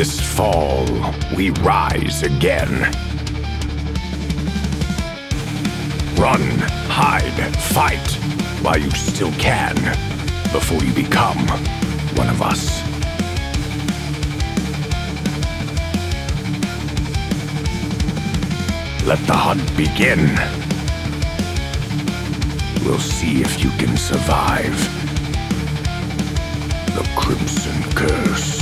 this fall, we rise again. Run, hide, fight, while you still can, before you become one of us. Let the hunt begin. We'll see if you can survive the Crimson Curse.